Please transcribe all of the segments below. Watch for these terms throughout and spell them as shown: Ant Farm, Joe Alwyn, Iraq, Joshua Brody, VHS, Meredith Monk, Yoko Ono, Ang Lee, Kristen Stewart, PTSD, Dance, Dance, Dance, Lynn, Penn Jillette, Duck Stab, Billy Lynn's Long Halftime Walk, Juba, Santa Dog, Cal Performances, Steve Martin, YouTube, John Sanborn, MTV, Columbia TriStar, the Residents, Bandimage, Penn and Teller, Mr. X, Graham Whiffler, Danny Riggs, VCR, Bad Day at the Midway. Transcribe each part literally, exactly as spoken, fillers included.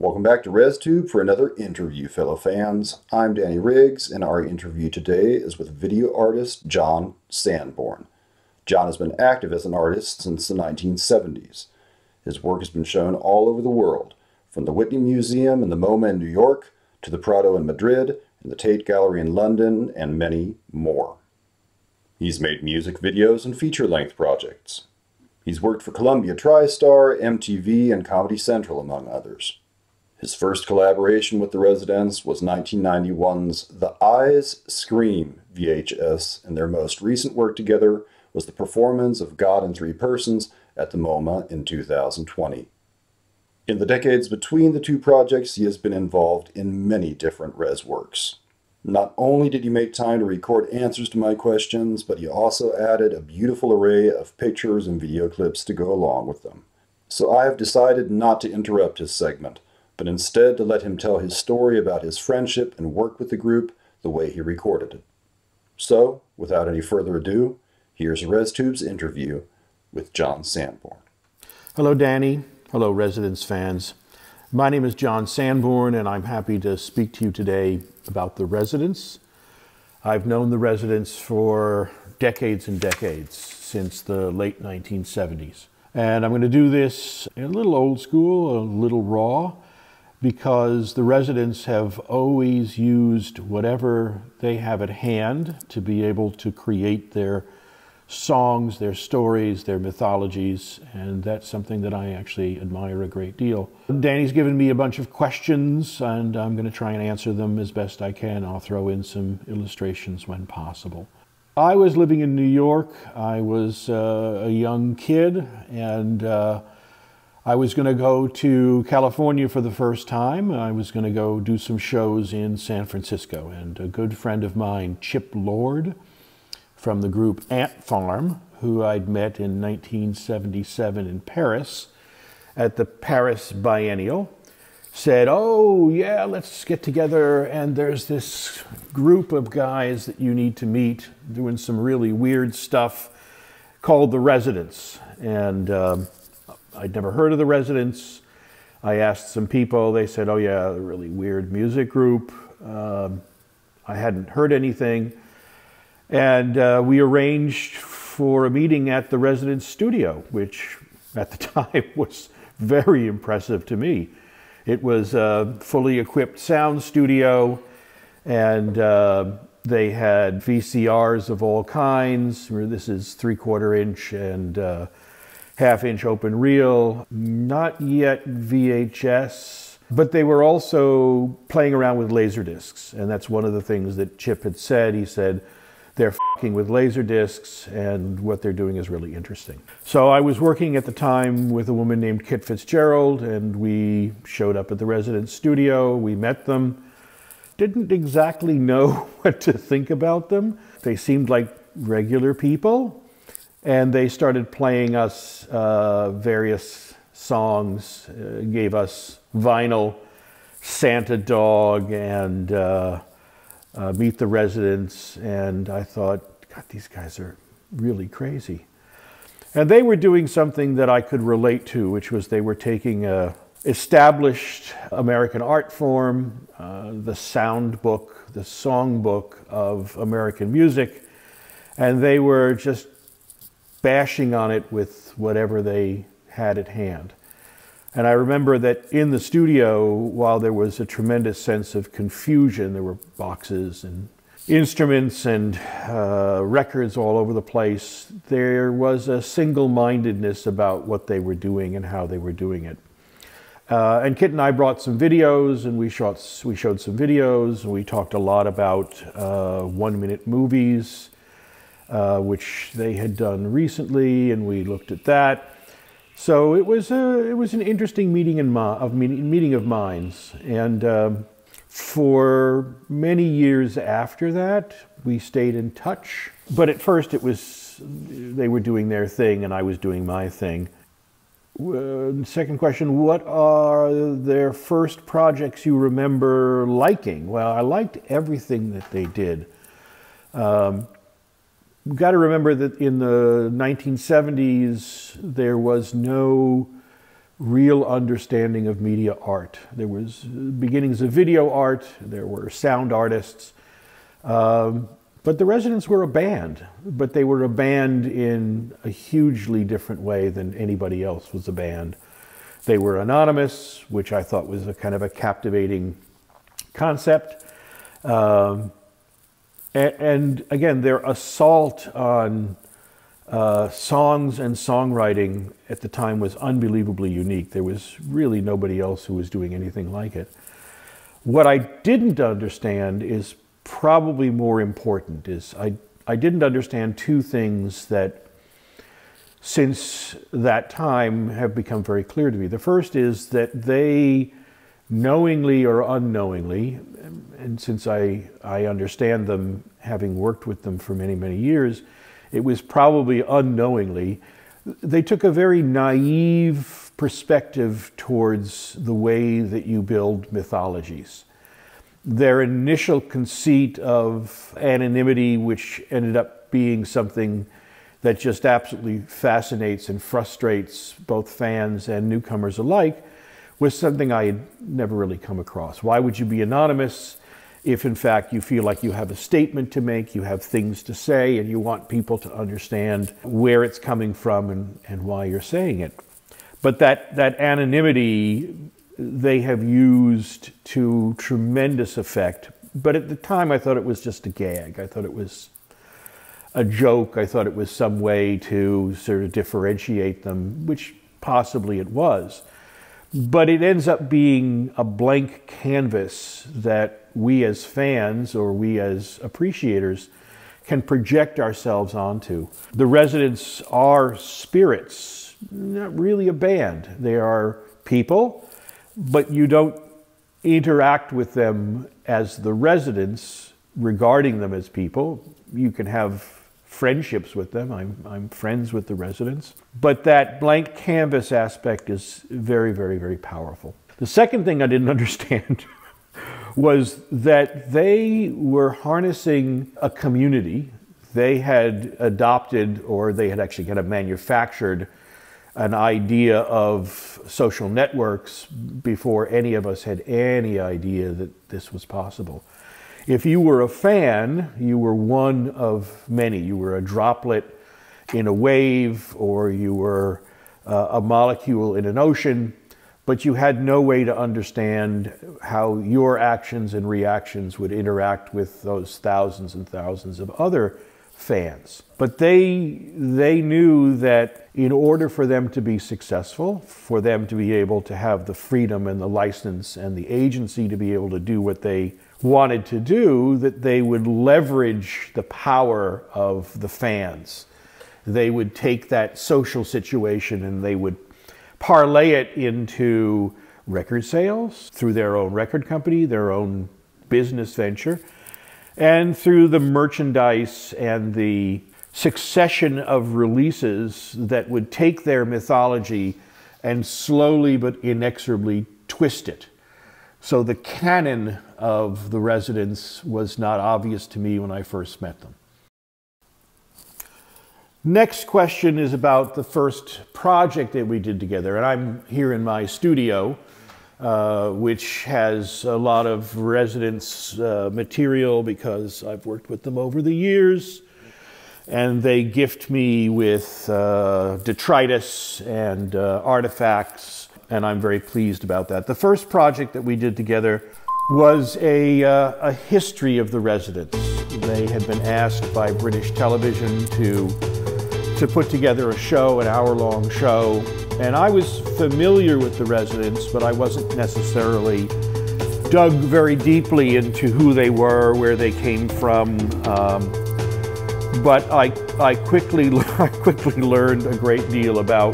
Welcome back to ResTube for another interview, fellow fans. I'm Danny Riggs, and our interview today is with video artist John Sanborn. John has been active as an artist since the nineteen seventies. His work has been shown all over the world, from the Whitney Museum and the MoMA in New York, to the Prado in Madrid, and the Tate Gallery in London, and many more. He's made music videos and feature-length projects. He's worked for Columbia TriStar, M T V, and Comedy Central, among others. His first collaboration with the Residents was nineteen ninety-one's The Eyes Scream V H S, and their most recent work together was the performance of God in Three Persons at the MoMA in two thousand twenty. In the decades between the two projects, he has been involved in many different Res works. Not only did he make time to record answers to my questions, but he also added a beautiful array of pictures and video clips to go along with them. So I have decided not to interrupt his segment, but instead to let him tell his story about his friendship and work with the group the way he recorded it. So, without any further ado, here's ResTube's interview with John Sanborn. Hello, Danny. Hello, Residents fans. My name is John Sanborn, and I'm happy to speak to you today about the Residents. I've known the Residents for decades and decades, since the late nineteen seventies. And I'm going to do this a little old school, a little raw, because the Residents have always used whatever they have at hand to be able to create their songs, their stories, their mythologies, and that's something that I actually admire a great deal. Danny's given me a bunch of questions, and I'm going to try and answer them as best I can. I'll throw in some illustrations when possible. I was living in New York. I was uh, a young kid, and uh, I was going to go to California for the first time. I was going to go do some shows in San Francisco, and a good friend of mine, Chip Lord, from the group Ant Farm, who I'd met in nineteen seventy-seven in Paris at the Paris Biennial, said, "Oh yeah, let's get together, and there's this group of guys that you need to meet doing some really weird stuff called the Residents." And um, I'd never heard of the Residents. I asked some people. They said, "Oh yeah, a really weird music group." Uh, I hadn't heard anything. And uh, we arranged for a meeting at the Residents' studio, which at the time was very impressive to me. It was a fully equipped sound studio, and uh, they had V C Rs of all kinds. This is three-quarter inch and uh, half-inch open reel, not yet V H S, but they were also playing around with laser discs, and that's one of the things that Chip had said. He said, "They're f***ing with laser discs, and what they're doing is really interesting." So I was working at the time with a woman named Kit Fitzgerald, and we showed up at the Residents' studio. We met them. Didn't exactly know what to think about them. They seemed like regular people. And they started playing us uh, various songs, uh, gave us vinyl, Santa Dog, and uh, uh, Meet the Residents. And I thought, God, these guys are really crazy. And they were doing something that I could relate to, which was they were taking an established American art form, uh, the sound book, the song book of American music, and they were just bashing on it with whatever they had at hand. And I remember that in the studio, while there was a tremendous sense of confusion, there were boxes and instruments and uh, records all over the place, there was a single-mindedness about what they were doing and how they were doing it. Uh, and Kit and I brought some videos, and we, shot, we showed some videos, and we talked a lot about uh, one-minute movies, Uh, which they had done recently, and we looked at that. So it was a, it was an interesting meeting in my, of meeting, meeting of minds. And uh, for many years after that, we stayed in touch. But at first, it was they were doing their thing, and I was doing my thing. Uh, second question: what are their first projects you remember liking? Well, I liked everything that they did. Um, You've got to remember that in the nineteen seventies, there was no real understanding of media art. There was beginnings of video art, there were sound artists, um, but the Residents were a band, but they were a band in a hugely different way than anybody else was a band. They were anonymous, which I thought was a kind of a captivating concept. Um, and, and again, their assault on uh, songs and songwriting at the time was unbelievably unique. There was really nobody else who was doing anything like it. What I didn't understand is probably more important, is I, I didn't understand two things that since that time have become very clear to me. The first is that they knowingly or unknowingly, and since I, I understand them having worked with them for many, many years, it was probably unknowingly, they took a very naive perspective towards the way that you build mythologies. Their initial conceit of anonymity, which ended up being something that just absolutely fascinates and frustrates both fans and newcomers alike, was something I had never really come across. Why would you be anonymous if, in fact, you feel like you have a statement to make, you have things to say, and you want people to understand where it's coming from and, and why you're saying it? But that, that anonymity they have used to tremendous effect. But at the time, I thought it was just a gag. I thought it was a joke. I thought it was some way to sort of differentiate them, which possibly it was. But it ends up being a blank canvas that we as fans or we as appreciators can project ourselves onto. The Residents are spirits, not really a band. They are people, but you don't interact with them as the Residents regarding them as people. You can have friendships with them. I'm, I'm friends with the Residents. But that blank canvas aspect is very, very, very powerful. The second thing I didn't understand was that they were harnessing a community. They had adopted, or they had actually kind of manufactured an idea of social networks before any of us had any idea that this was possible. If you were a fan, you were one of many. You were a droplet in a wave, or you were uh, a molecule in an ocean, but you had no way to understand how your actions and reactions would interact with those thousands and thousands of other fans. But they, they knew that in order for them to be successful, for them to be able to have the freedom and the license and the agency to be able to do what they wanted to do, that they would leverage the power of the fans. They would take that social situation and they would parlay it into record sales through their own record company, their own business venture, and through the merchandise and the succession of releases that would take their mythology and slowly but inexorably twist it. So the canon of the Residents was not obvious to me when I first met them. Next question is about the first project that we did together. And I'm here in my studio, uh, which has a lot of Residents uh, material because I've worked with them over the years. And they gift me with uh, detritus and uh, artifacts, and I'm very pleased about that. The first project that we did together was a, uh, a history of the Residents. They had been asked by British television to, to put together a show, an hour-long show, and I was familiar with the Residents, but I wasn't necessarily dug very deeply into who they were, where they came from, um, but I, I, quickly, I quickly learned a great deal about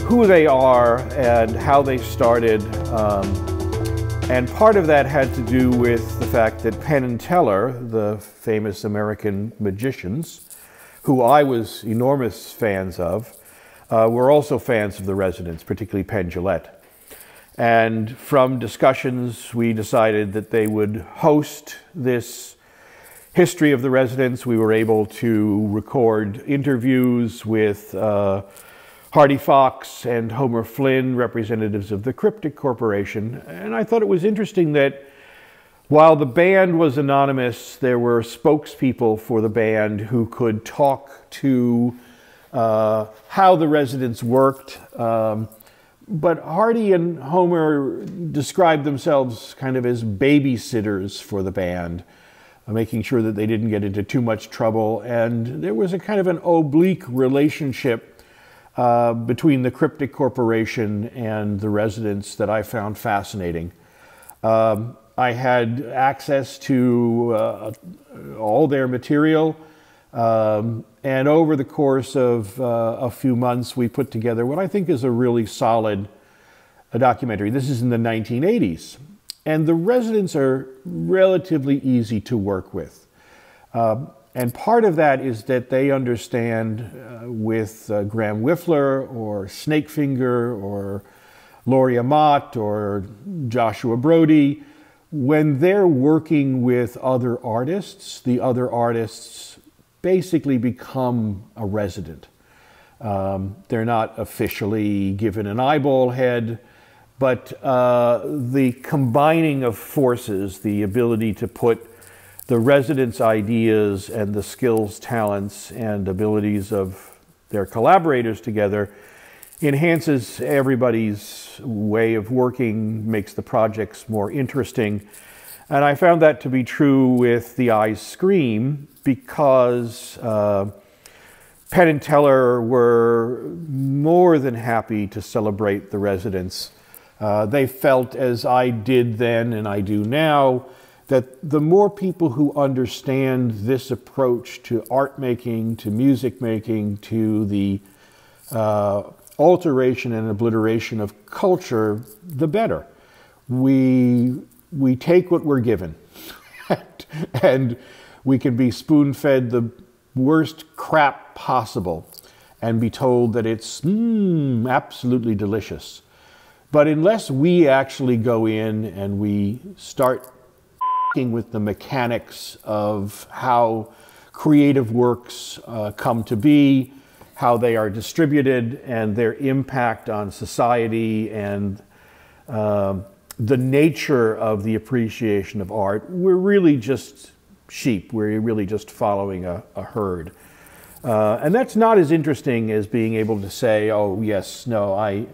who they are and how they started. Um, and part of that had to do with the fact that Penn and Teller, the famous American magicians, who I was enormous fans of, uh, were also fans of the Residents, particularly Penn Jillette. And from discussions, we decided that they would host this history of the Residents. We were able to record interviews with uh, Hardy Fox and Homer Flynn, representatives of the Cryptic Corporation. And I thought it was interesting that while the band was anonymous, there were spokespeople for the band who could talk to uh, how the Residents worked. Um, but Hardy and Homer described themselves kind of as babysitters for the band, uh, making sure that they didn't get into too much trouble. And there was a kind of an oblique relationship uh, between the Cryptic Corporation and the Residents that I found fascinating. Um, I had access to uh, all their material, um, and over the course of uh, a few months, we put together what I think is a really solid uh, documentary. This is in the nineteen eighties, and the Residents are relatively easy to work with. Uh, and part of that is that they understand uh, with uh, Graham Whiffler or Snakefinger or Laurie Amott or Joshua Brody, when they're working with other artists, the other artists basically become a resident. Um, they're not officially given an eyeball head, but uh, the combining of forces, the ability to put the residents' ideas and the skills, talents, and abilities of their collaborators together enhances everybody's way of working, makes the projects more interesting. And I found that to be true with The Eyes Scream, because uh, Penn and Teller were more than happy to celebrate the Residents. Uh, they felt, as I did then and I do now, that the more people who understand this approach to art making, to music making, to the uh, alteration and obliteration of culture, the better. We, we take what we're given. And we can be spoon-fed the worst crap possible and be told that it's mm, absolutely delicious. But unless we actually go in and we start f***ing with the mechanics of how creative works uh, come to be, how they are distributed and their impact on society and uh, the nature of the appreciation of art, we're really just sheep. We're really just following a, a herd. Uh, and that's not as interesting as being able to say, oh, yes, no, I,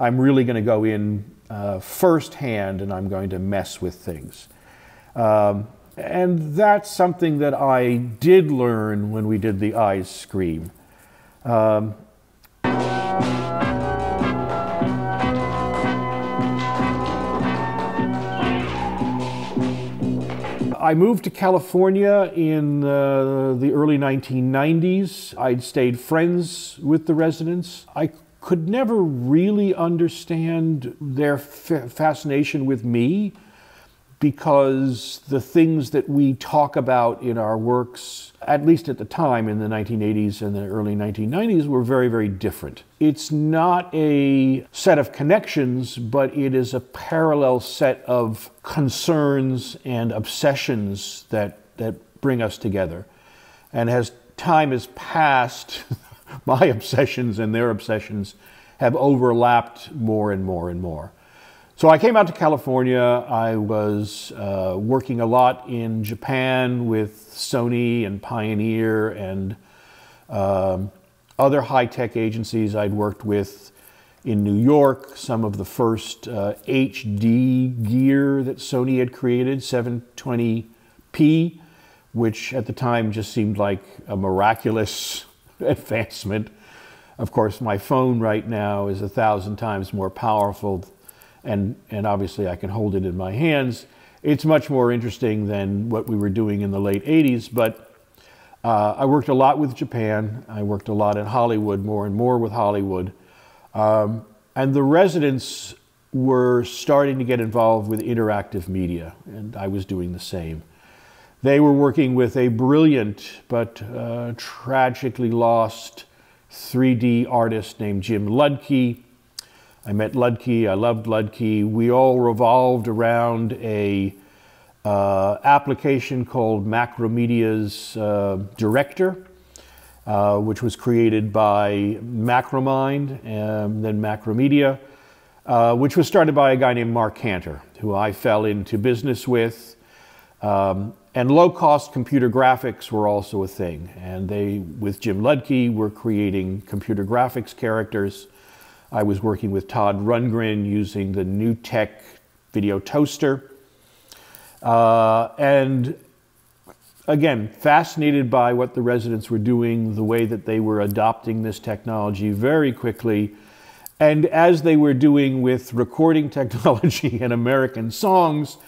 I'm really going to go in uh, firsthand and I'm going to mess with things. Um, and that's something that I did learn when we did The Eyes Scream. Um, I moved to California in uh, the early nineteen nineties. I'd stayed friends with the Residents. I could never really understand their fa fascination with me, because the things that we talk about in our works, at least at the time in the nineteen eighties and the early nineteen nineties, were very, very different. It's not a set of connections, but it is a parallel set of concerns and obsessions that, that bring us together. And as time has passed, my obsessions and their obsessions have overlapped more and more and more. So I came out to California. I was uh, working a lot in Japan with Sony and Pioneer and um, other high-tech agencies I'd worked with in New York, some of the first uh, H D gear that Sony had created, seven twenty p, which at the time just seemed like a miraculous advancement. Of course, my phone right now is a thousand times more powerful. And, and obviously I can hold it in my hands. It's much more interesting than what we were doing in the late eighties, but uh, I worked a lot with Japan. I worked a lot in Hollywood, more and more with Hollywood. Um, and the Residents were starting to get involved with interactive media, and I was doing the same. They were working with a brilliant but uh, tragically lost three D artist named Jim Ludtke. I met Ludtke, I loved Ludtke. We all revolved around a uh, application called Macromedia's uh, Director, uh, which was created by Macromind and then Macromedia, uh, which was started by a guy named Mark Cantor, who I fell into business with. Um, and low-cost computer graphics were also a thing. And they, with Jim Ludtke, were creating computer graphics characters. I was working with Todd Rundgren using the New Tech video toaster. Uh, and again, fascinated by what the residents were doing, the way that they were adopting this technology very quickly. And as they were doing with recording technology and American songs,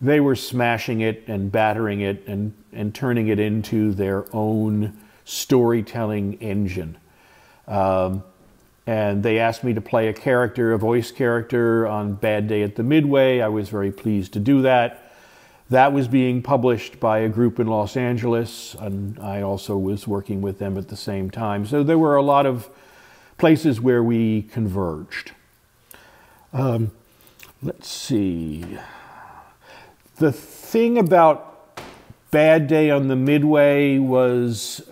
they were smashing it and battering it and, and turning it into their own storytelling engine. Um, and they asked me to play a character, a voice character on Bad Day at the Midway. I was very pleased to do that. That was being published by a group in Los Angeles, and I also was working with them at the same time. So there were a lot of places where we converged. Um, let's see. The thing about Bad Day on the Midway was,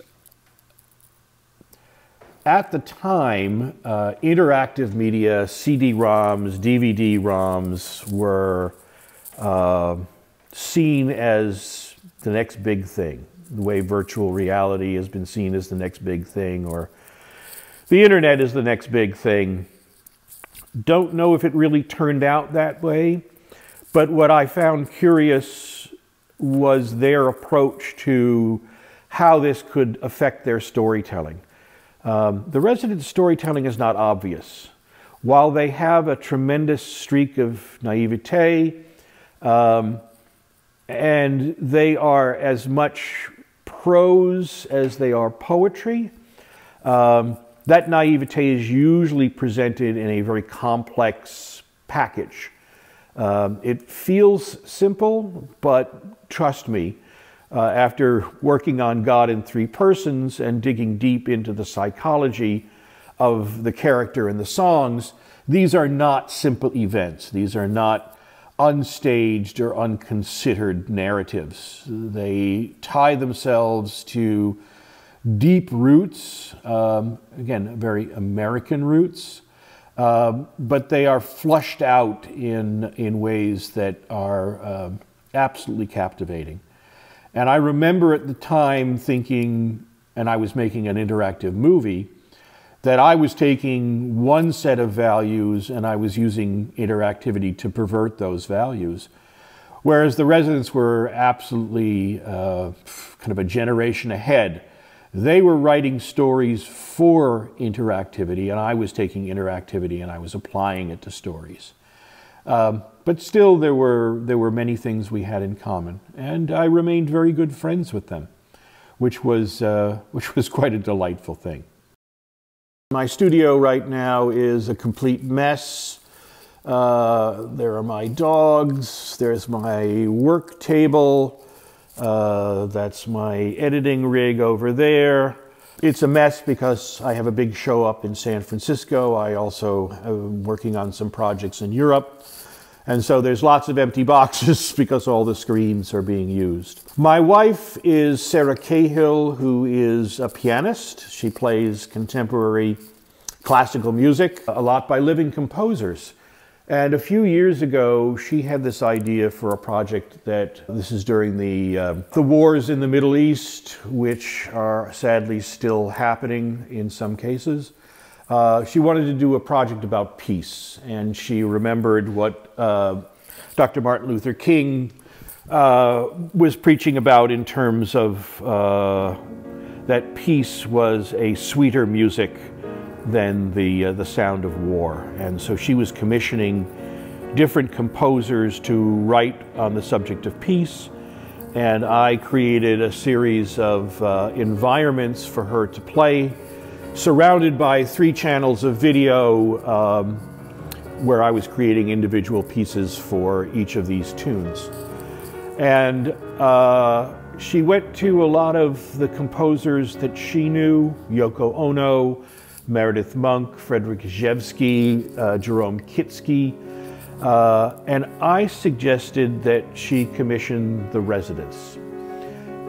at the time, uh, interactive media, C D ROMs, D V D ROMs were uh, seen as the next big thing, the way virtual reality has been seen as the next big thing, or the internet is the next big thing. Don't know if it really turned out that way. But what I found curious was their approach to how this could affect their storytelling. Um, the Residents' storytelling is not obvious. While they have a tremendous streak of naivete, um, and they are as much prose as they are poetry, um, that naivete is usually presented in a very complex package. Um, it feels simple, but trust me, uh, after working on God in Three Persons and digging deep into the psychology of the character and the songs, these are not simple events. These are not unstaged or unconsidered narratives. They tie themselves to deep roots, um, again, very American roots. Uh, but they are flushed out in, in ways that are uh, absolutely captivating. And I remember at the time thinking, and I was making an interactive movie, that I was taking one set of values and I was using interactivity to pervert those values. Whereas the Residents were absolutely uh, kind of a generation ahead. They were writing stories for interactivity, and I was taking interactivity and I was applying it to stories. Um, but still, there were, there were many things we had in common, and I remained very good friends with them, which was, uh, which was quite a delightful thing. My studio right now is a complete mess. Uh, there are my dogs, there's my work table. Uh, that's my editing rig over there. It's a mess because I have a big show up in San Francisco. I also am working on some projects in Europe. And so there's lots of empty boxes because all the screens are being used. My wife is Sarah Cahill, who is a pianist. She plays contemporary classical music, a lot by living composers. And a few years ago, she had this idea for a project that, this is during the, uh, the wars in the Middle East, which are sadly still happening in some cases. Uh, she wanted to do a project about peace, and she remembered what uh, Doctor Martin Luther King uh, was preaching about in terms of uh, that peace was a sweeter music than the, uh, the sound of war. And so she was commissioning different composers to write on the subject of peace. And I created a series of uh, environments for her to play, surrounded by three channels of video um, where I was creating individual pieces for each of these tunes. And uh, she went to a lot of the composers that she knew, Yoko Ono, Meredith Monk, Frederick Zhevsky, uh, Jerome Kitsky, uh, and I suggested that she commission the Residents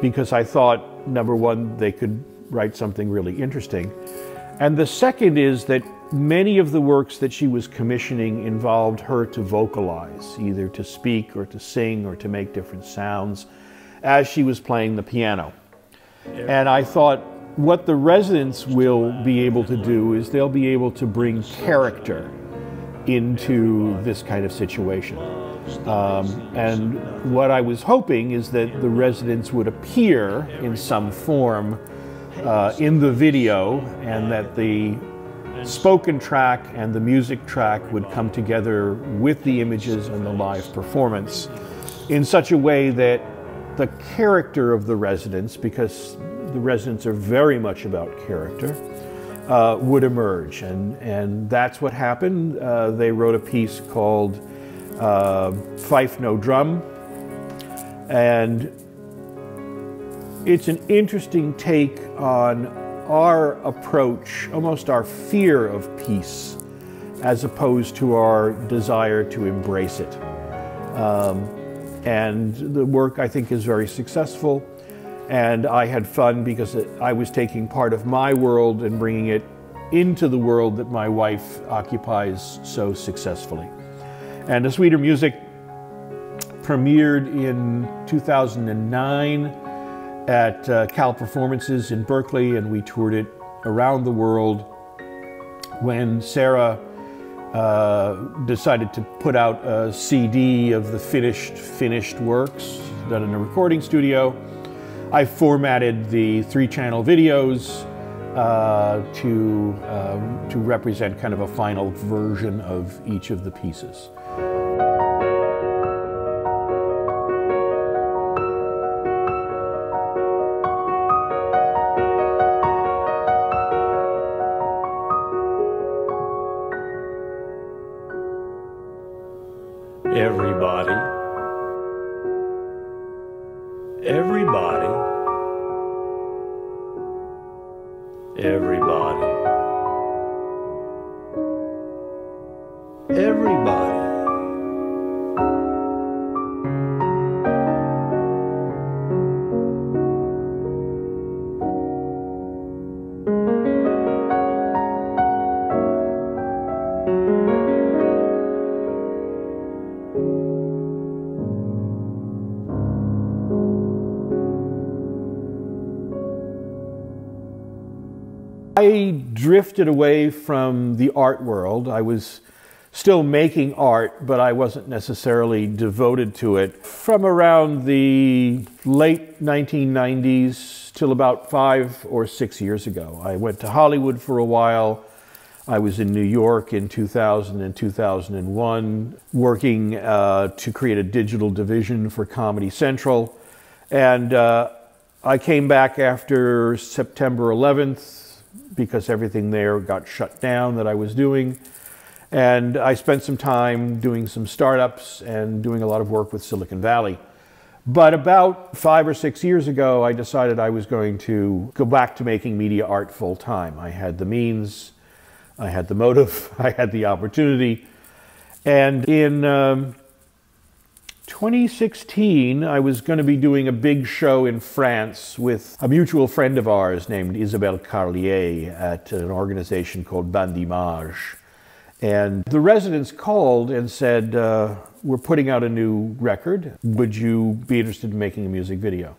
because I thought, number one, they could write something really interesting. And the second is that many of the works that she was commissioning involved her to vocalize, either to speak or to sing or to make different sounds as she was playing the piano. And I thought, what the Residents will be able to do is they'll be able to bring character into this kind of situation. Um, and what I was hoping is that the Residents would appear in some form uh, in the video, and that the spoken track and the music track would come together with the images and the live performance in such a way that the character of the Residents, because the Residents are very much about character, uh, would emerge. And, and that's what happened. Uh, they wrote a piece called uh, Fife No Drum. And it's an interesting take on our approach, almost our fear of peace, as opposed to our desire to embrace it. Um, and the work, I think, is very successful. And I had fun because I was taking part of my world and bringing it into the world that my wife occupies so successfully. And A Sweeter Music premiered in two thousand nine at uh, Cal Performances in Berkeley, and we toured it around the world. When Sarah uh, decided to put out a C D of the finished, finished works done in a recording studio, I formatted the three-channel videos uh, to, um, to represent kind of a final version of each of the pieces. Everybody. Everybody, everybody, everybody, I drifted away from the art world. I was still making art, but I wasn't necessarily devoted to it. From around the late nineteen nineties till about five or six years ago. I went to Hollywood for a while. I was in New York in two thousand and two thousand one, working uh, to create a digital division for Comedy Central. And uh, I came back after September eleventh, because everything there got shut down that I was doing. And I spent some time doing some startups and doing a lot of work with Silicon Valley. But about five or six years ago, I decided I was going to go back to making media art full time. I had the means, I had the motive, I had the opportunity. And in um, twenty sixteen, I was going to be doing a big show in France with a mutual friend of ours named Isabelle Carlier at an organization called Bandimage. And the Residents called and said, uh, we're putting out a new record. Would you be interested in making a music video?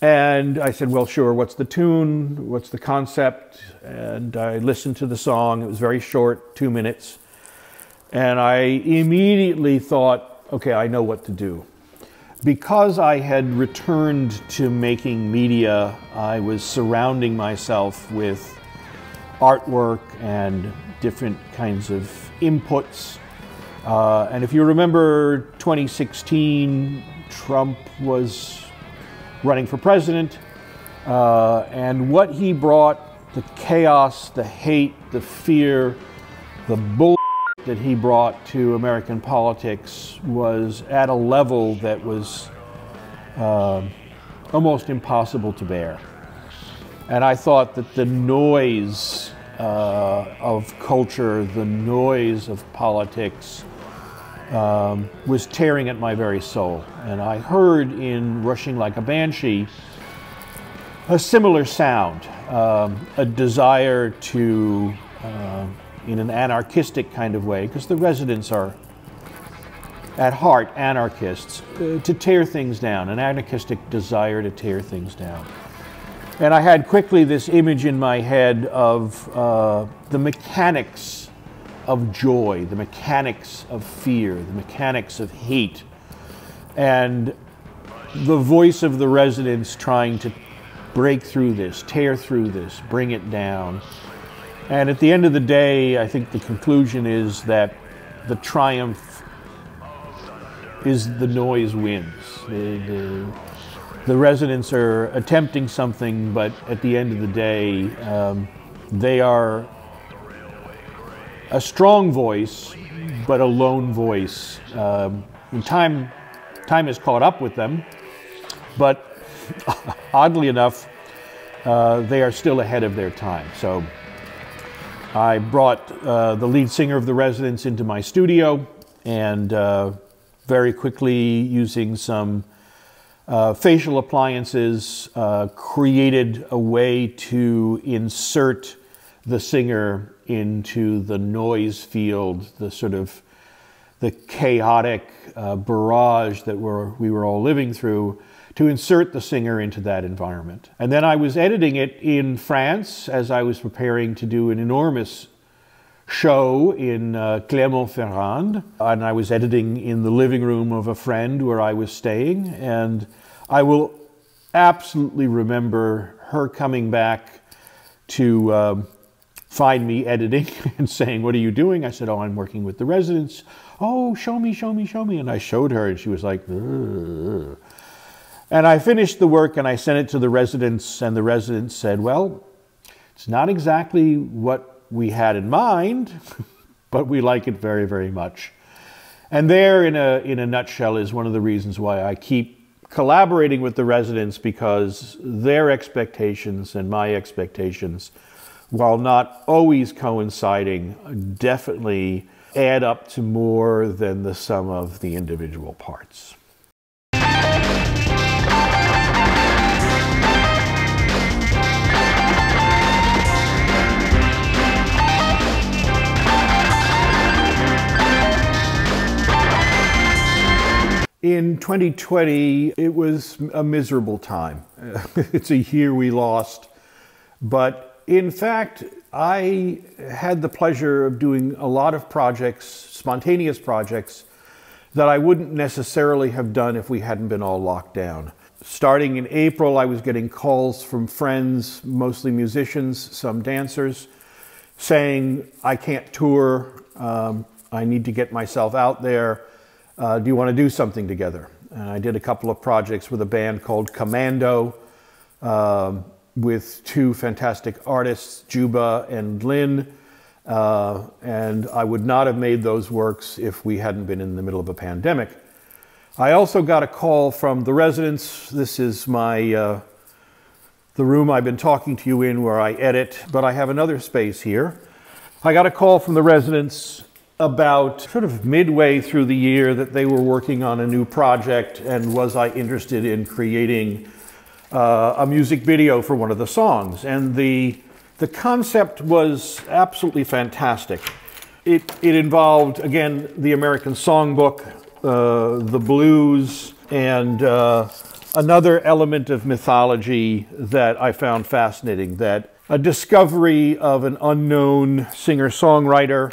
And I said, well, sure. What's the tune? What's the concept? And I listened to the song. It was very short, two minutes. And I immediately thought, okay, I know what to do. Because I had returned to making media, I was surrounding myself with artwork and different kinds of inputs. Uh, and if you remember twenty sixteen, Trump was running for president. Uh, and what he brought, the chaos, the hate, the fear, the bull that he brought to American politics was at a level that was uh, almost impossible to bear. And I thought that the noise uh, of culture, the noise of politics, um, was tearing at my very soul. And I heard in Rushing Like a Banshee a similar sound, um, a desire to, uh, in an anarchistic kind of way, because the Residents are at heart anarchists, uh, to tear things down, an anarchistic desire to tear things down. And I had quickly this image in my head of uh, the mechanics of joy, the mechanics of fear, the mechanics of hate, and the voice of the Residents trying to break through this, tear through this, bring it down. And at the end of the day, I think the conclusion is that the triumph is the noise wins. The, the, the Residents are attempting something, but at the end of the day, um, they are a strong voice, but a lone voice. Um, and time, time has caught up with them, but oddly enough, uh, they are still ahead of their time. So I brought uh, the lead singer of the Residents into my studio, and uh, very quickly, using some uh, facial appliances, uh, created a way to insert the singer into the noise field, the sort of the chaotic uh, barrage that we're, we were all living through, to insert the singer into that environment. And then I was editing it in France as I was preparing to do an enormous show in uh, Clermont-Ferrand. And I was editing in the living room of a friend where I was staying. And I will absolutely remember her coming back to uh, find me editing and saying, "What are you doing?" I said, "Oh, I'm working with the Residents." "Oh, show me, show me, show me." And I showed her, and she was like, "Ugh." And I finished the work and I sent it to the Residents, and the Residents said, "Well, it's not exactly what we had in mind, but we like it very, very much." And there, in a, in a nutshell, is one of the reasons why I keep collaborating with the Residents, because their expectations and my expectations, while not always coinciding, definitely add up to more than the sum of the individual parts. In twenty twenty, it was a miserable time. It's a year we lost, but in fact, I had the pleasure of doing a lot of projects, spontaneous projects, that I wouldn't necessarily have done if we hadn't been all locked down. Starting in April, I was getting calls from friends, mostly musicians, some dancers, saying, "I can't tour, um, I need to get myself out there, uh, do you want to do something together?" And I did a couple of projects with a band called Commando, um, with two fantastic artists, Juba and Lynn, uh, and I would not have made those works if we hadn't been in the middle of a pandemic. I also got a call from the Residents. This is my, uh, the room I've been talking to you in where I edit, but I have another space here. I got a call from the Residents about sort of midway through the year that they were working on a new project, and was I interested in creating Uh, a music video for one of the songs. And the, the concept was absolutely fantastic. It, it involved, again, the American songbook, uh, the blues, and uh, another element of mythology that I found fascinating, that a discovery of an unknown singer-songwriter,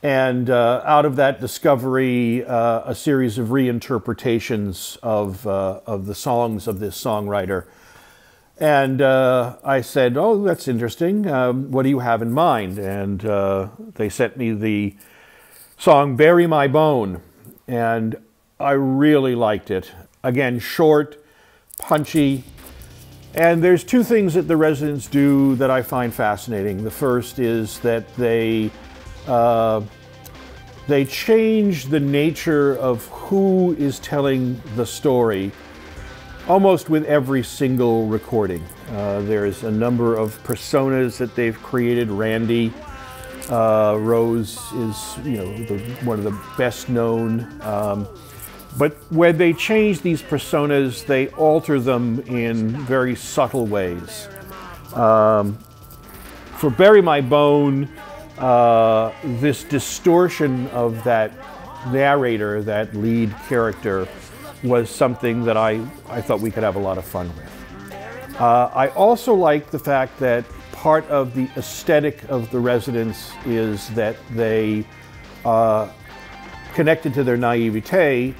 and uh, out of that discovery, uh, a series of reinterpretations of, uh, of the songs of this songwriter. And uh, I said, "Oh, that's interesting. Um, what do you have in mind?" And uh, they sent me the song "Bury My Bone." And I really liked it. Again, short, punchy. And there's two things that the Residents do that I find fascinating. The first is that they Uh, they change the nature of who is telling the story almost with every single recording. Uh, there's a number of personas that they've created. Randy uh, Rose is, you know, the, one of the best known. Um, But where they change these personas, they alter them in very subtle ways. Um, for Bury My Bone, uh, this distortion of that narrator, that lead character, was something that I, I thought we could have a lot of fun with. Uh, I also like the fact that part of the aesthetic of the Residents is that they, uh, connected to their naivete,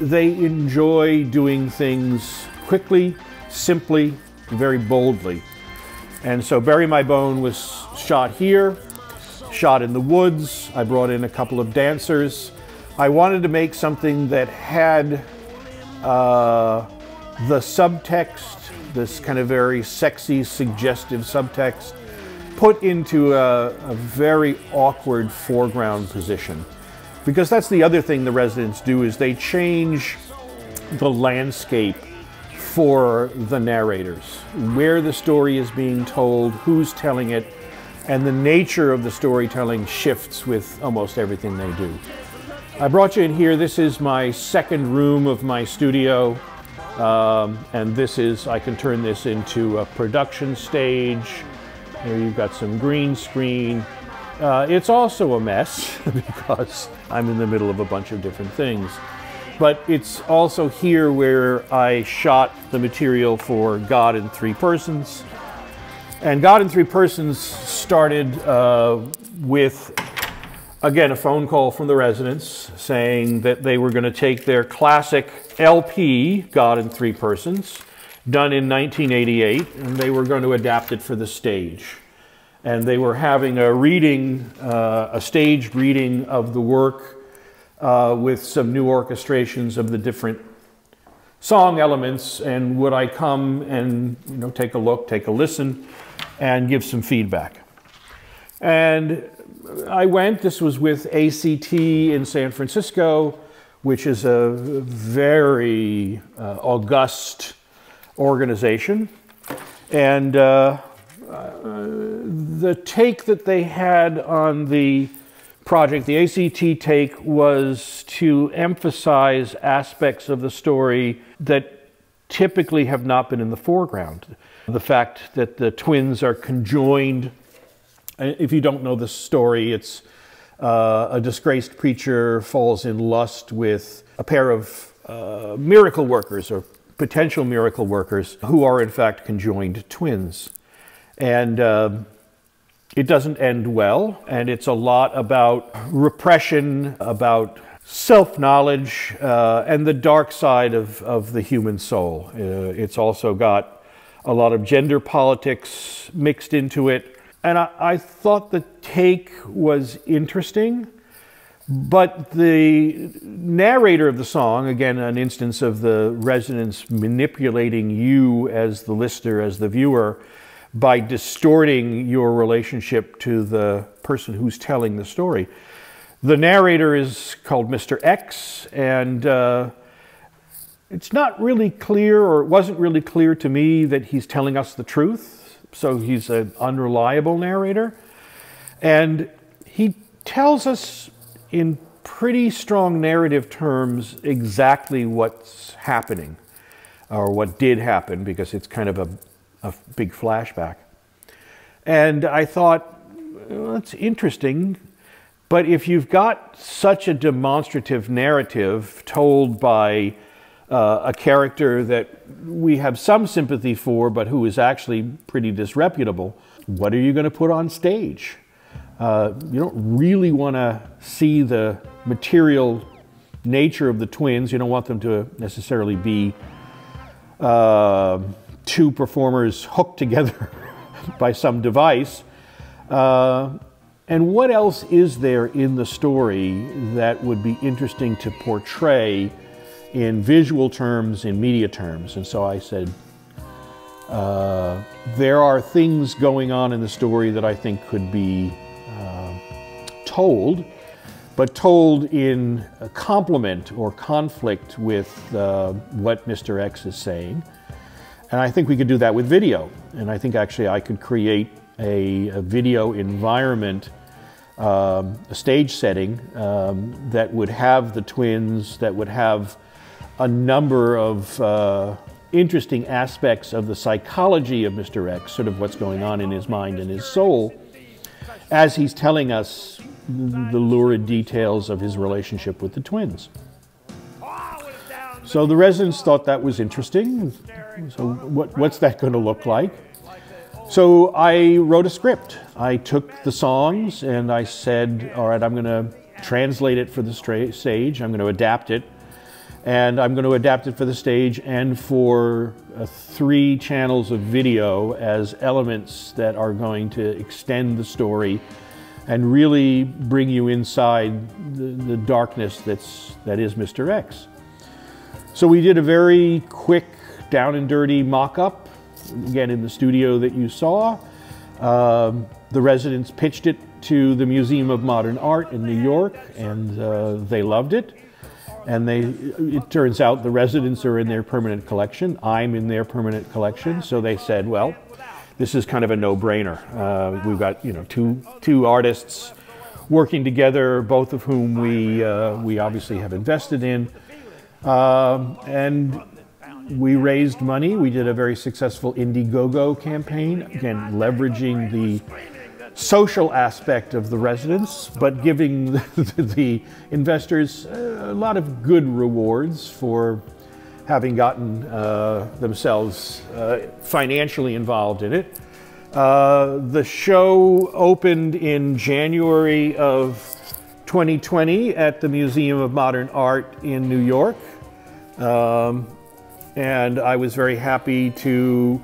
they enjoy doing things quickly, simply, very boldly. And so Bury My Bone was shot here, shot in the woods. I brought in a couple of dancers. I wanted to make something that had uh, the subtext, this kind of very sexy, suggestive subtext, put into a, a very awkward foreground position. Because that's the other thing the Residents do, is they change the landscape for the narrators, where the story is being told, who's telling it, and the nature of the storytelling shifts with almost everything they do. I brought you in here. This is my second room of my studio, um, and this is, I can turn this into a production stage. Here you've got some green screen. Uh, it's also a mess because I'm in the middle of a bunch of different things. But it's also here where I shot the material for God in Three Persons. And God in Three Persons started uh, with, again, a phone call from the Residents saying that they were going to take their classic L P, God in Three Persons, done in nineteen eighty-eight, and they were going to adapt it for the stage. And they were having a reading, uh, a staged reading of the work uh, with some new orchestrations of the different song elements, and would I come and, you know, take a look, take a listen, and give some feedback. And I went, this was with A C T in San Francisco, which is a very uh, august organization, and uh, Uh, the take that they had on the project, the A C T take, was to emphasize aspects of the story that typically have not been in the foreground. The fact that the twins are conjoined. If you don't know the story, it's uh, a disgraced preacher falls in lust with a pair of uh, miracle workers, or potential miracle workers, who are in fact conjoined twins. And uh, it doesn't end well, and it's a lot about repression, about self-knowledge, uh, and the dark side of, of the human soul. Uh, it's also got a lot of gender politics mixed into it. And I, I thought the take was interesting, but the narrator of the song, again, an instance of the Residents manipulating you as the listener, as the viewer, by distorting your relationship to the person who's telling the story. The narrator is called Mister X, and uh, it's not really clear, or it wasn't really clear to me, that he's telling us the truth, so he's an unreliable narrator. And he tells us in pretty strong narrative terms exactly what's happening, or what did happen, because it's kind of a a big flashback. And I thought, well, that's interesting, but if you've got such a demonstrative narrative told by uh, a character that we have some sympathy for, but who is actually pretty disreputable, what are you going to put on stage? Uh, you don't really want to see the material nature of the twins. You don't want them to necessarily be uh, two performers hooked together by some device. Uh, and what else is there in the story that would be interesting to portray in visual terms, in media terms? And so I said, uh, there are things going on in the story that I think could be uh, told, but told in a complement or conflict with uh, what Mister X is saying. And I think we could do that with video. And I think actually I could create a, a video environment, um, a stage setting um, that would have the twins, that would have a number of uh, interesting aspects of the psychology of Mister X, sort of what's going on in his mind and his soul, as he's telling us the lurid details of his relationship with the twins. So the residents thought that was interesting. So what, what's that going to look like? So I wrote a script. I took the songs and I said, all right, I'm going to translate it for the stage. I'm going to adapt it. And I'm going to adapt it for the stage and for uh, three channels of video as elements that are going to extend the story and really bring you inside the, the darkness that's, that is Mister X. So we did a very quick, down and dirty mock-up, again in the studio that you saw. Uh, the residents pitched it to the Museum of Modern Art in New York, and uh, they loved it. And they, it turns out the residents are in their permanent collection. I'm in their permanent collection. So they said, well, this is kind of a no-brainer. Uh, we've got, you know, two, two artists working together, both of whom we, uh, we obviously have invested in. Um, and we raised money. We did a very successful Indiegogo campaign, again, leveraging the social aspect of the residents, but giving the, the investors a lot of good rewards for having gotten uh, themselves uh, financially involved in it. Uh, the show opened in January of twenty twenty at the Museum of Modern Art in New York. Um, and I was very happy to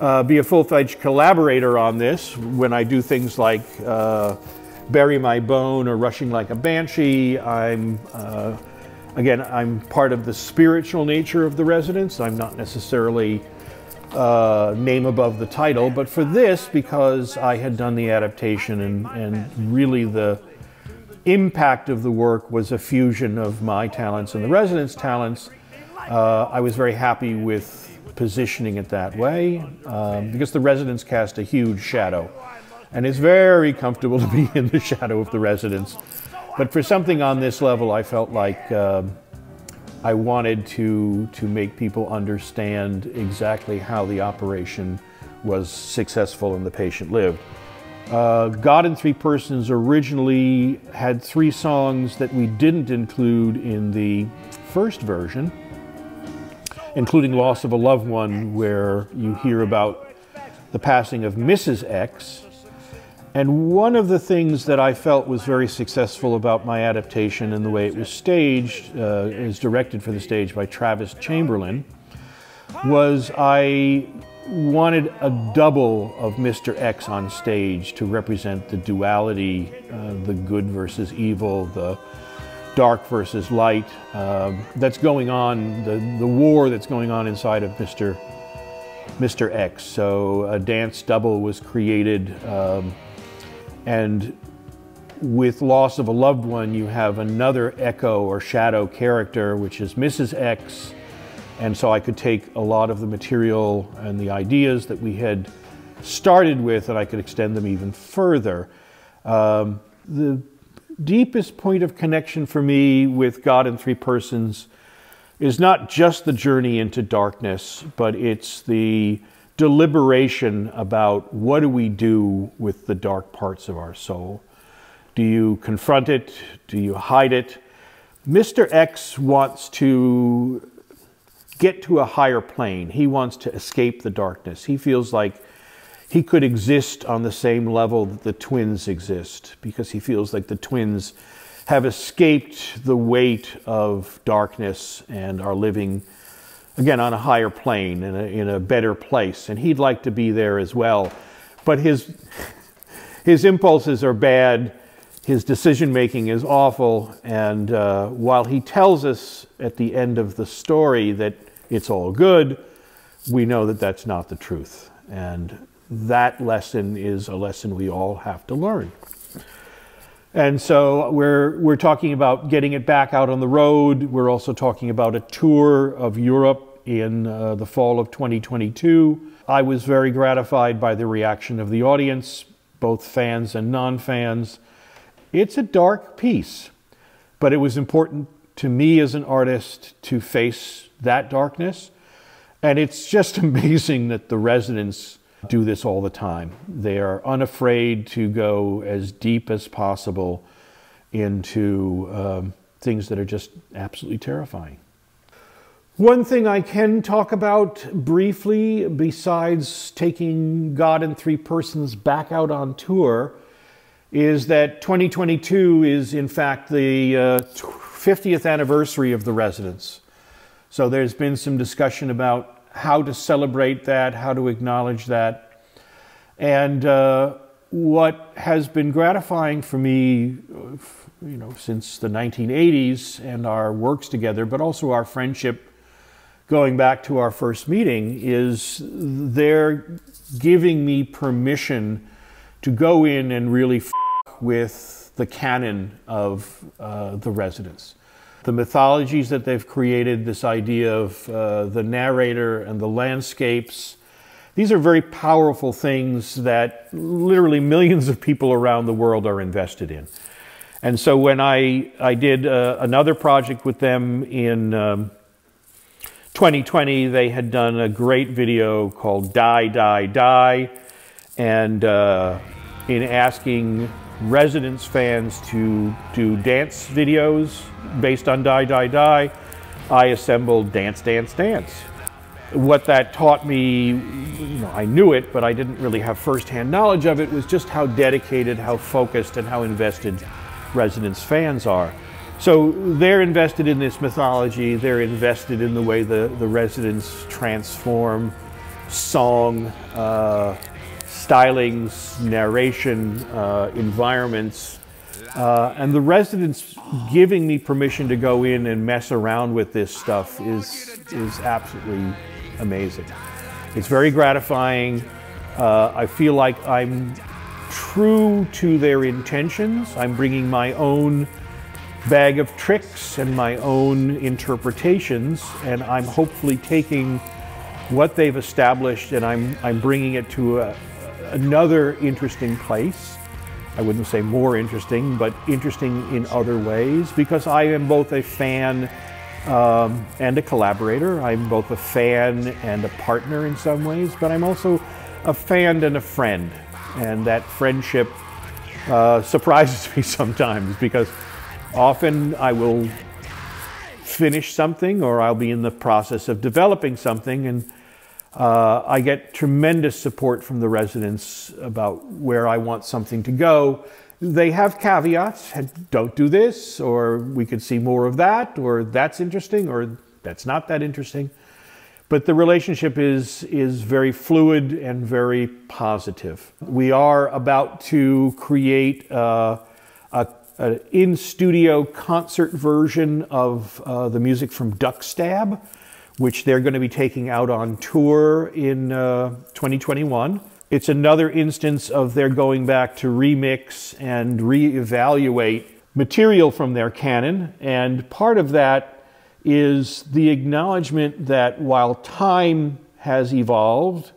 uh, be a full-fledged collaborator on this. When I do things like uh, Bury My Bone or Rushing Like a Banshee, I'm, uh, again, I'm part of the spiritual nature of the residents. I'm not necessarily uh, name above the title, but for this, because I had done the adaptation and, and really the impact of the work was a fusion of my talents and the residents' talents, Uh, I was very happy with positioning it that way um, because the residents cast a huge shadow, and it's very comfortable to be in the shadow of the residents. But for something on this level, I felt like uh, I wanted to to make people understand exactly how the operation was successful and the patient lived. Uh, God in Three Persons originally had three songs that we didn't include in the first version, including Loss of a Loved One, where you hear about the passing of Missus X. And one of the things that I felt was very successful about my adaptation and the way it was staged, uh, is directed for the stage by Travis Chamberlain, was I wanted a double of Mister X on stage to represent the duality, uh, the good versus evil, the dark versus light, uh, that's going on, the, the war that's going on inside of Mister Mister X. So a dance double was created, um, and with Loss of a Loved One, you have another echo or shadow character, which is Missus X. And so I could take a lot of the material and the ideas that we had started with, and I could extend them even further. Um, the deepest point of connection for me with God in Three Persons is not just the journey into darkness, but it's the deliberation about what do we do with the dark parts of our soul. Do you confront it? Do you hide it? Mister X wants to get to a higher plane. He wants to escape the darkness. He feels like he could exist on the same level that the twins exist, because he feels like the twins have escaped the weight of darkness and are living, again, on a higher plane, in a, in a better place. And he'd like to be there as well. But his, his impulses are bad, his decision-making is awful, and uh, while he tells us at the end of the story that it's all good, we know that that's not the truth. And that lesson is a lesson we all have to learn. And so we're, we're talking about getting it back out on the road. We're also talking about a tour of Europe in uh, the fall of twenty twenty-two. I was very gratified by the reaction of the audience, both fans and non-fans. It's a dark piece, but it was important to me as an artist to face that darkness. And it's just amazing that the Residents do this all the time. They are unafraid to go as deep as possible into um, things that are just absolutely terrifying. One thing I can talk about briefly, besides taking God in Three Persons back out on tour, is that twenty twenty-two is in fact the uh, fiftieth anniversary of the Residents. So there's been some discussion about how to celebrate that, how to acknowledge that. And uh, what has been gratifying for me, you know, since the nineteen eighties and our works together, but also our friendship going back to our first meeting, is they're giving me permission to go in and really f with the canon of uh, the Residents. The mythologies that they've created, this idea of uh, the narrator and the landscapes, these are very powerful things that literally millions of people around the world are invested in. And so when I, I did uh, another project with them in um, twenty twenty, they had done a great video called Die, Die, Die, and uh, in asking Residents fans to do dance videos based on Die, Die, Die, I assembled Dance, Dance, Dance. What that taught me, you know, I knew it, but I didn't really have firsthand knowledge of it, was just how dedicated, how focused, and how invested Residents fans are. So they're invested in this mythology, they're invested in the way the, the Residents transform song, uh, stylings, narration, uh, environments, uh, and the Residents giving me permission to go in and mess around with this stuff is, is absolutely amazing. It's very gratifying. Uh, I feel like I'm true to their intentions. I'm bringing my own bag of tricks and my own interpretations, and I'm hopefully taking what they've established and I'm, I'm bringing it to a, another interesting place. I wouldn't say more interesting, but interesting in other ways, because I am both a fan um, and a collaborator. I'm both a fan and a partner in some ways, but I'm also a fan and a friend. And that friendship uh, surprises me sometimes, because often I will finish something or I'll be in the process of developing something, and uh, I get tremendous support from the Residents about where I want something to go. They have caveats, don't do this, or we could see more of that, or that's interesting, or that's not that interesting. But the relationship is, is very fluid and very positive. We are about to create uh, a an in-studio concert version of uh, the music from Duck Stab, which they're going to be taking out on tour in uh, twenty twenty-one. It's another instance of their going back to remix and reevaluate material from their canon. And part of that is the acknowledgement that while time has evolved,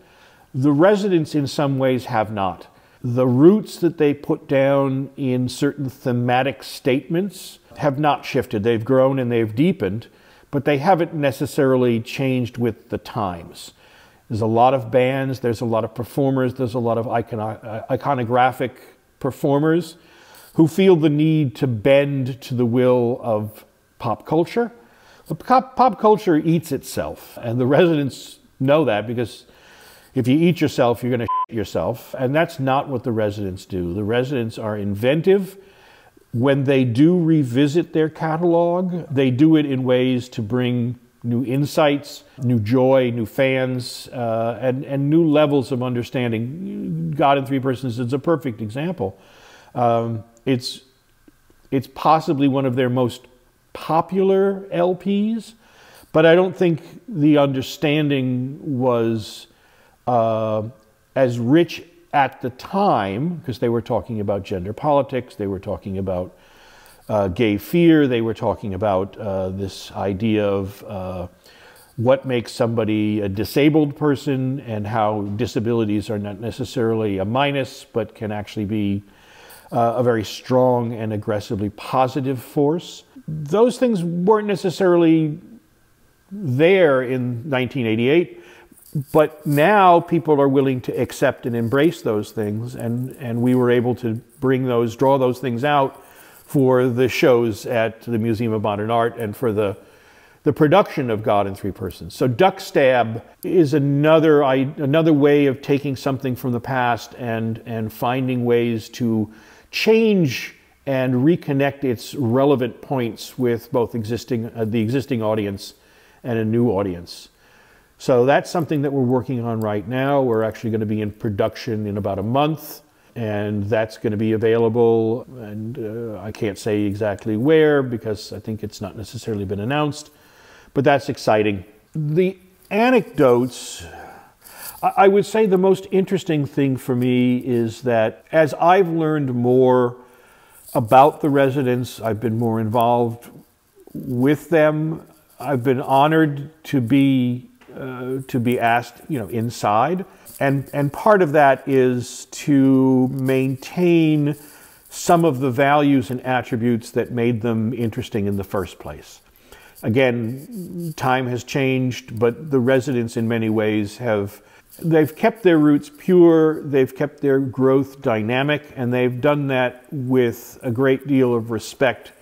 the Residents in some ways have not. The roots that they put down in certain thematic statements have not shifted. They've grown and they've deepened, but they haven't necessarily changed with the times. There's a lot of bands, there's a lot of performers, there's a lot of icono- iconographic performers who feel the need to bend to the will of pop culture. But pop, pop culture eats itself, and the Residents know that, because if you eat yourself, you're going to shit yourself. And that's not what the Residents do. The Residents are inventive. When they do revisit their catalog, they do it in ways to bring new insights, new joy, new fans, uh, and, and new levels of understanding. God in Three Persons is a perfect example. Um, it's, it's possibly one of their most popular L Ps, but I don't think the understanding was Uh, as rich at the time, because they were talking about gender politics, they were talking about uh, gay fear, they were talking about uh, this idea of uh, what makes somebody a disabled person and how disabilities are not necessarily a minus, but can actually be uh, a very strong and aggressively positive force. those things weren't necessarily there in nineteen eighty-eight, but now people are willing to accept and embrace those things, and, and we were able to bring those, draw those things out for the shows at the Museum of Modern Art and for the the production of God in Three Persons. So Duck Stab is another I, another way of taking something from the past and, and finding ways to change and reconnect its relevant points with both existing uh, the existing audience and a new audience. So that's something that we're working on right now. We're actually going to be in production in about a month, and that's going to be available, and uh, I can't say exactly where because I think it's not necessarily been announced, but that's exciting. The anecdotes, I, I would say the most interesting thing for me is that as I've learned more about the Residents, I've been more involved with them, I've been honored to be uh, to be asked, you know, inside. And, and part of that is to maintain some of the values and attributes that made them interesting in the first place. Again, time has changed, but the Residents in many ways have, they've kept their roots pure, they've kept their growth dynamic, and they've done that with a great deal of respect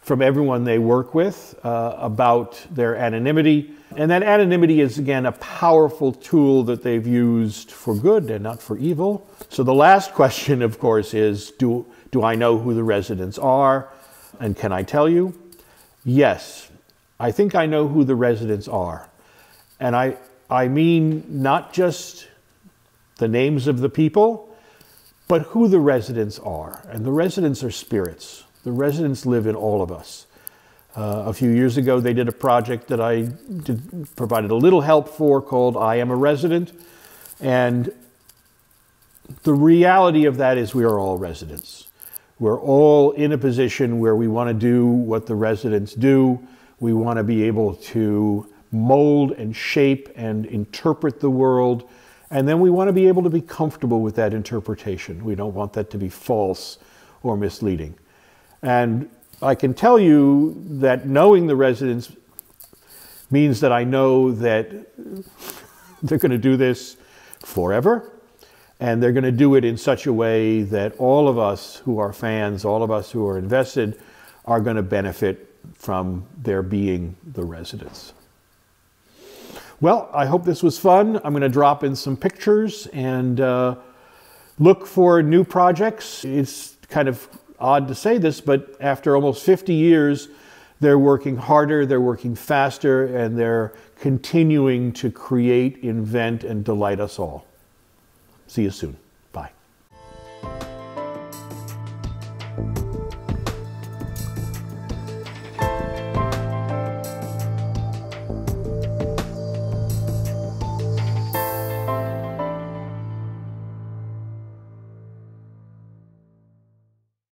from everyone they work with uh, about their anonymity. And that anonymity is, again, a powerful tool that they've used for good and not for evil. So the last question, of course, is, do, do I know who the Residents are? And can I tell you? Yes, I think I know who the Residents are. And I, I mean not just the names of the people, but who the Residents are. And the Residents are spirits. The Residents live in all of us. Uh, a few years ago, they did a project that I did, provided a little help for, called I Am a Resident. And the reality of that is we are all residents. We're all in a position where we want to do what the residents do. We want to be able to mold and shape and interpret the world. And then we want to be able to be comfortable with that interpretation. We don't want that to be false or misleading. And I can tell you that knowing the residents means that I know that they're going to do this forever, and they're going to do it in such a way that all of us who are fans, all of us who are invested, are going to benefit from their being the residents. Well, I hope this was fun. I'm going to drop in some pictures and uh, look for new projects. It's kind of odd to say this, but after almost fifty years, they're working harder, they're working faster, and they're continuing to create, invent, and delight us all. See you soon.